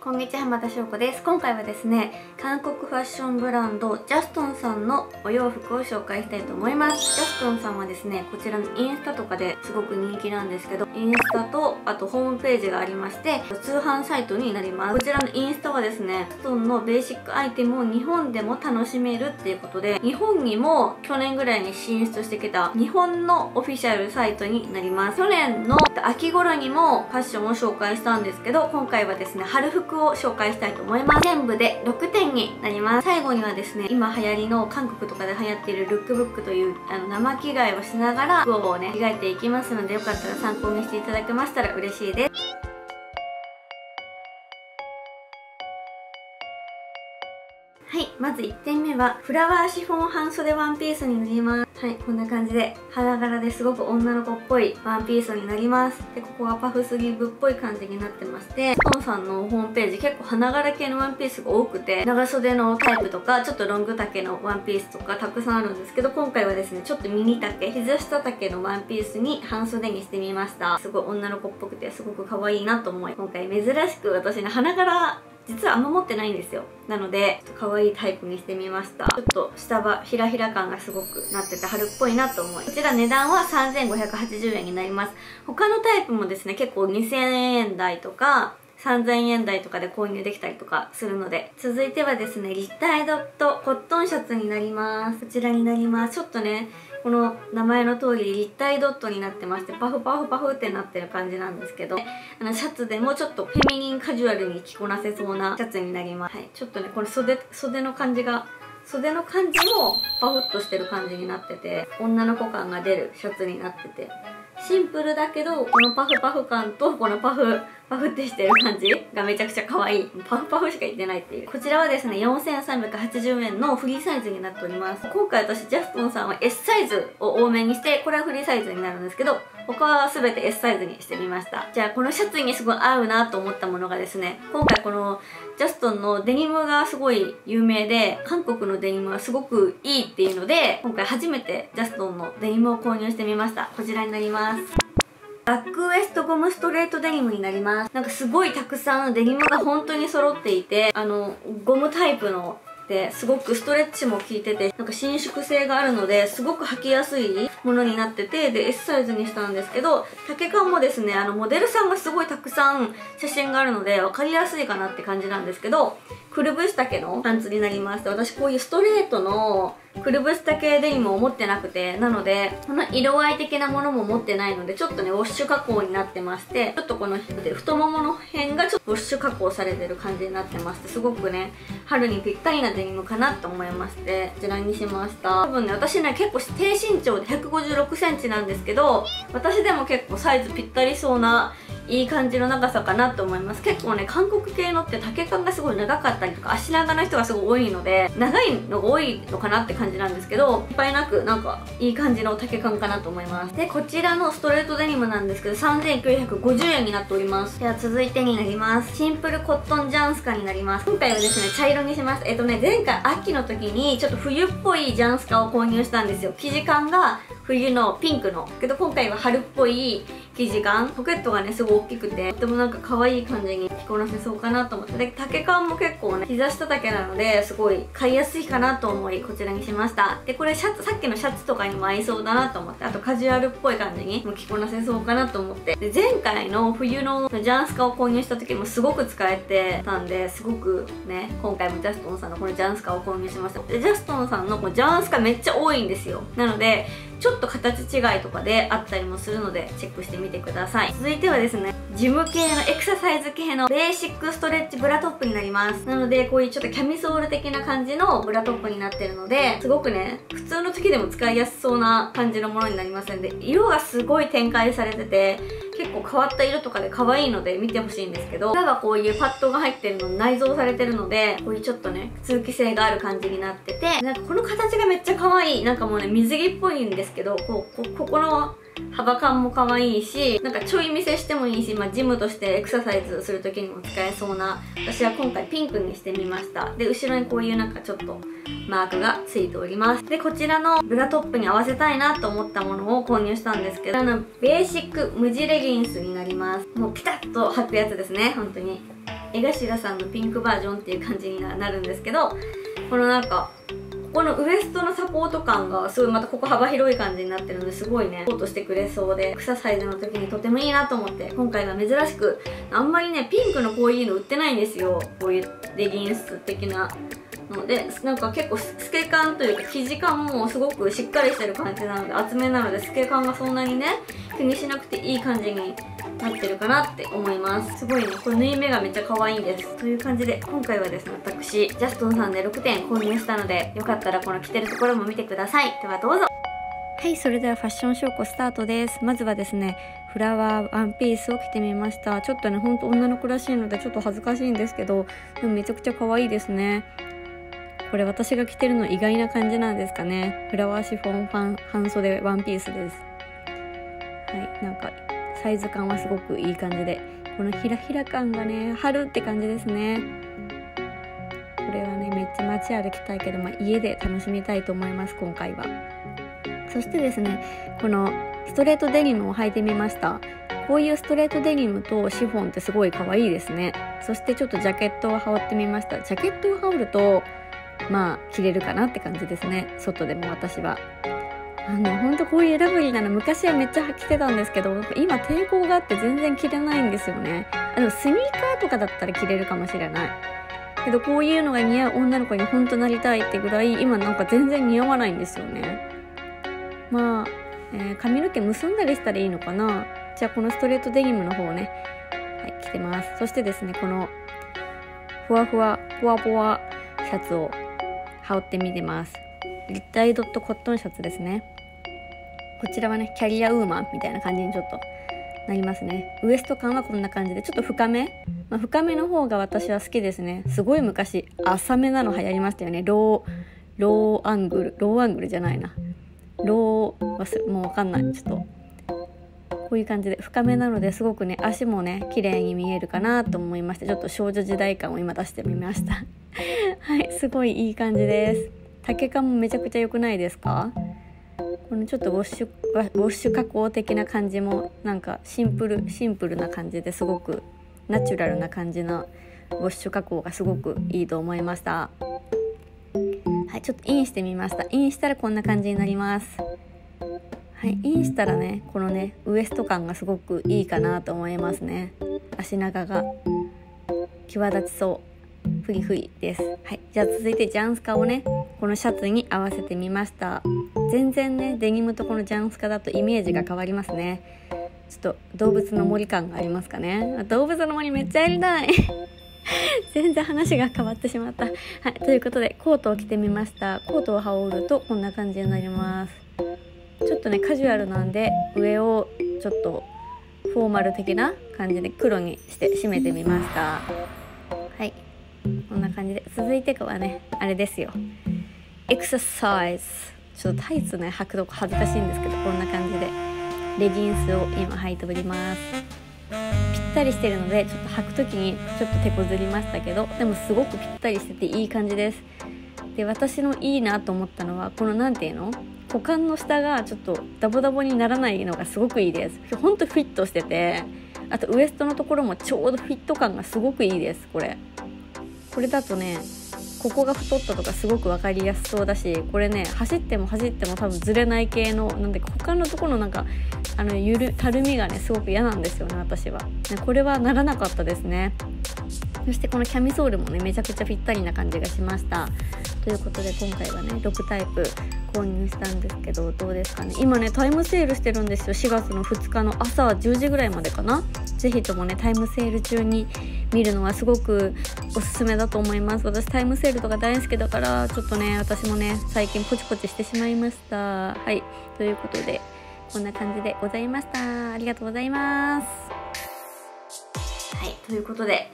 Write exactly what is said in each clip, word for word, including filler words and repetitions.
こんにちは、浜田翔子です。今回はですね、韓国ファッションブランドジャストンさんのお洋服を紹介したいと思います。ジャストンさんはですね、こちらのインスタとかですごく人気なんですけど、インスタとあとホームページがありまして、通販サイトになります。こちらのインスタはですね、ジャストンのベーシックアイテムを日本でも楽しめるっていうことで、日本にも去年ぐらいに進出してきた日本のオフィシャルサイトになります。去年の秋頃にもファッションを紹介したんですけど、今回はですね、春服を紹介したいと思います。全部でろくてんになります。最後にはですね、今流行りの韓国とかで流行っているルックブックというあの生着替えをしながら服をね着替えていきますので、よかったら参考にしていただけましたら嬉しいです。はい、まずいってんめはフラワーシフォン半袖ワンピースになります。はい、こんな感じで花柄ですごく女の子っぽいワンピースになります。で、ここはパフスリーブっぽい感じになってまして、ジャストンさんのホームページ結構花柄系のワンピースが多くて、長袖のタイプとかちょっとロング丈のワンピースとかたくさんあるんですけど、今回はですね、ちょっとミニ丈、膝下丈のワンピースに半袖にしてみました。すごい女の子っぽくてすごく可愛いなと思い、今回珍しく私の花柄実はあんま持ってないんですよ。なのでちょっと可愛いタイプにしてみました。ちょっと下はひらひら感がすごくなってて春っぽいなと思い、こちら値段はさんぜんごひゃくはちじゅうえんになります。他のタイプもですね、結構にせんえんだいとかさんぜんえんだいとかで購入できたりとかするので。続いてはですね、立体ドットコットンシャツになります。こちらになります。ちょっとね、この名前の通り立体ドットになってまして、パフパフパフってなってる感じなんですけど、あのシャツでもちょっとフェミニンカジュアルに着こなせそうなシャツになります。はい、ちょっとねこれ袖袖の感じが袖の感じもパフッとしてる感じになってて、女の子感が出るシャツになってて、シンプルだけどこのパフパフ感とこのパフパフってしてる感じがめちゃくちゃ可愛い。パフパフしか言ってないっていう。こちらはですね、よんせんさんびゃくはちじゅうえんのフリーサイズになっております。今回私ジャストンさんは エス サイズを多めにして、これはフリーサイズになるんですけど、他は全て エス サイズにしてみました。じゃあこのシャツにすごい合うなと思ったものがですね、今回このジャストンのデニムがすごい有名で、韓国のデニムはすごくいいっていうので、今回初めてジャストンのデニムを購入してみました。こちらになります。バックウエストゴムストレートデニムになります。なんかすごいたくさんデニムが本当に揃っていて、あのゴムタイプのですごくストレッチも効いてて、なんか伸縮性があるのですごく履きやすいものになってて、で エス サイズにしたんですけど、丈感もですね、あのモデルさんがすごいたくさん写真があるので分かりやすいかなって感じなんですけど、くるぶし丈のパンツになります。私こういうストレートのくるぶし丈デニムを持ってなくて、なのでこの色合い的なものも持ってないので、ちょっとねウォッシュ加工になってまして、ちょっとこの太ももの辺がちょっとウォッシュ加工されてる感じになってまして、すごくね春にぴったりなデニムかなと思いまして、こちらにしました。多分ね、私ね結構低身長でひゃくごじゅうろくセンチなんですけど、私でも結構サイズぴったりそうないい感じの長さかなと思います。結構ね韓国系のって丈感がすごい長かったりとか、足長の人がすごい多いので長いのが多いのかなって感じなんですけど、いっぱいなくなんかいい感じの丈感かなと思います。でこちらのストレートデニムなんですけど、さんぜんきゅうひゃくごじゅうえんになっております。では続いてになります。シンプルコットンジャンスカになります。今回はですね茶色にします。えっとね前回秋の時にちょっと冬っぽいジャンスカを購入したんですよ。生地感が冬のピンクのけど、今回は春っぽい生地感、ポケットがねすごい大きくて、とてもなんか可愛い感じに着こなせそうかなと思って、で丈感も結構ね膝下丈なのですごい買いやすいかなと思い、こちらにしました。でこれシャツ、さっきのシャツとかにも合いそうだなと思って、あとカジュアルっぽい感じにも着こなせそうかなと思って、で前回の冬のジャンスカを購入した時もすごく使えてたんで、すごくね今回もジャストンさんのこのジャンスカを購入しました。でジャストンさんのこのジャンスカめっちゃ多いんですよ。なのでちょっと形違いとかであったりもするのでチェックしてみてください。続いてはですね、ジム系のエクササイズ系のベーシックストレッチブラトップになります。なのでこういうちょっとキャミソール的な感じのブラトップになってるので、すごくね普通の時でも使いやすそうな感じのものになりますので、色がすごい展開されてて結構変わった色とかで可愛いので見てほしいんですけど、裏がこういうパッドが入ってるのに内蔵されてるので、こういうちょっとね通気性がある感じになってて、なんかこの形がめっちゃ可愛い。なんかもうね水着っぽいんですけど、こう こ, ここの幅感も可愛いし、なんかちょい見せしてもいいし、まあ、ジムとしてエクササイズする時にも使えそうな、私は今回ピンクにしてみました。で後ろにこういうなんかちょっとマークがついております。でこちらのブラトップに合わせたいなと思ったものを購入したんですけど、あのベーシック無地レギンスになります。もうピタッと履くやつですね。本当に江頭さんのピンクバージョンっていう感じになるんですけど、このなんかここのウエストのサポート感がすごい、またここ幅広い感じになってるのですごいね、サポートしてくれそうで、エクササイズの時にとてもいいなと思って、今回は珍しくあんまりねピンクのこういうの売ってないんですよ、こういうレギンス的なので。なんか結構透け感というか生地感もすごくしっかりしてる感じなので、厚めなので透け感がそんなにね気にしなくていい感じになってるかなって思います。すごいね、これ縫い目がめっちゃ可愛いんです。という感じで今回はですね、私ジャストンさんでろくてん購入したので、よかったらこの着てるところも見てください。ではどうぞ。はい、それではファッション証拠スタートです。まずはですね、フラワーワンピースを着てみました。ちょっとねほんと女の子らしいのでちょっと恥ずかしいんですけど、でもめちゃくちゃ可愛いですね。これ私が着てるの意外な感じなんですかね。フラワーシフォンパン半袖ワンピースです。はい、なんかサイズ感はすごくいい感じで、このひらひら感がね春って感じですね。これはねめっちゃ街歩きたいけど、まあ、家で楽しみたいと思います今回は。そしてですね、このストレートデニムを履いてみました。こういうストレートデニムとシフォンってすごい可愛いですね。そしてちょっとジャケットを羽織ってみました。ジャケットを羽織るとまあ着れるかなって感じですね、外でも私は。あのほんとこういうラブリーなの昔はめっちゃ着てたんですけど、今抵抗があって全然着れないんですよね。あでもスニーカーとかだったら着れるかもしれないけど、こういうのが似合う女の子にほんとなりたいってぐらい今なんか全然似合わないんですよね。まあ、えー、髪の毛結んだりしたらいいのかな。じゃあこのストレートデニムの方をね、はい、着てます。そしてですね、このふわふわポワポワシャツを羽織ってみてます。立体ドットコットンシャツですね。こちらはねキャリアウーマンみたいな感じにちょっとなりますね。ウエスト感はこんな感じでちょっと深め、まあ、深めの方が私は好きですね。すごい昔浅めなの流行りましたよね。ローローアングルローアングルじゃないなローもう分かんない。ちょっとこういう感じで深めなのですごくね足もね綺麗に見えるかなと思いまして、ちょっと少女時代感を今出してみましたはい、すごいいい感じです。丈感もめちゃくちゃ良くないですか。このちょっとウォッシュウォッシュ加工的な感じもなんかシンプルシンプルな感じですごくナチュラルな感じのウォッシュ加工がすごくいいと思いました。はい、ちょっとインしてみました。インしたらこんな感じになります。はい、インしたらねこのねウエスト感がすごくいいかなと思いますね。足長が際立ちそう、ふいふいです。はい、じゃあ続いてジャンスカをねこのシャツに合わせてみました。全然ねデニムとこのジャンスカだとイメージが変わりますね。ちょっと動物の森感がありますかね。動物の森めっちゃやりたい全然話が変わってしまった。はい、ということでコートを着てみました。コートを羽織るとこんな感じになります。ちょっとねカジュアルなんで上をちょっとフォーマル的な感じで黒にして締めてみました。はい、こんな感じで続いてはねあれですよ、エクササイズ。ちょっとタイツね履くとこ恥ずかしいんですけど、こんな感じでレギンスを今履いております。ぴったりしてるのでちょっと履く時にちょっと手こずりましたけど、でもすごくぴったりしてていい感じです。で私のいいなと思ったのはこのなんていうの股間の下がちょっとダボダボにならないのがすごくいいです。ほんとフィットしてて、あとウエストのところもちょうどフィット感がすごくいいです。これこれだとねここが太ったとかすごく分かりやすそうだし、これね走っても走っても多分ずれない系のなんで、股間のところのなんかあのゆるたるみがねすごく嫌なんですよね私は。これはならなかったですね。そしてこのキャミソールもねめちゃくちゃぴったりな感じがしました。ということで今回はねろくタイプ購入したんですけど、どうですかね。今ねタイムセールしてるんですよ。しがつのふつかの朝じゅうじぐらいまでかな。ぜひともねタイムセール中に見るのはすごくおすすめだと思います。私タイムセールとか大好きだから、ちょっとね私もね最近ポチポチしてしまいました。はい、ということでこんな感じでございました。ありがとうございます。はい、ということで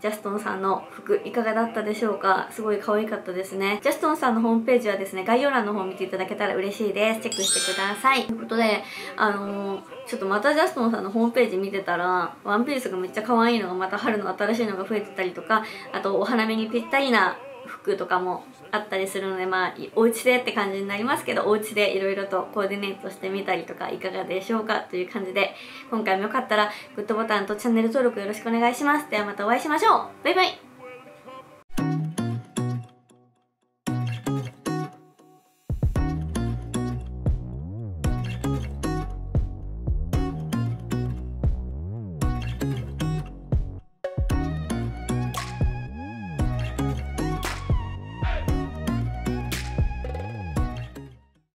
ジャストンさんの服いかがだったでしょうか。すごい可愛かったですね。ジャストンさんのホームページはですね概要欄の方を見ていただけたら嬉しいです。チェックしてください。ということであのー、ちょっとまたジャストンさんのホームページ見てたらワンピースがめっちゃ可愛いのがまた春の新しいのが増えてたりとか、あとお花見にぴったりな服とかもあったりするので、まあお家でって感じになりますけど、お家でいろいろとコーディネートしてみたりとかいかがでしょうかという感じで、今回もよかったらグッドボタンとチャンネル登録よろしくお願いします。ではまたお会いしましょう。バイバイ。